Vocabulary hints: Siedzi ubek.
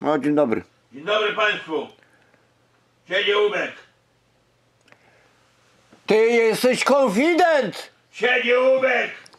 No, dzień dobry. Dzień dobry Państwu. Siedzi ubek. Ty jesteś konfident! Siedzi ubek!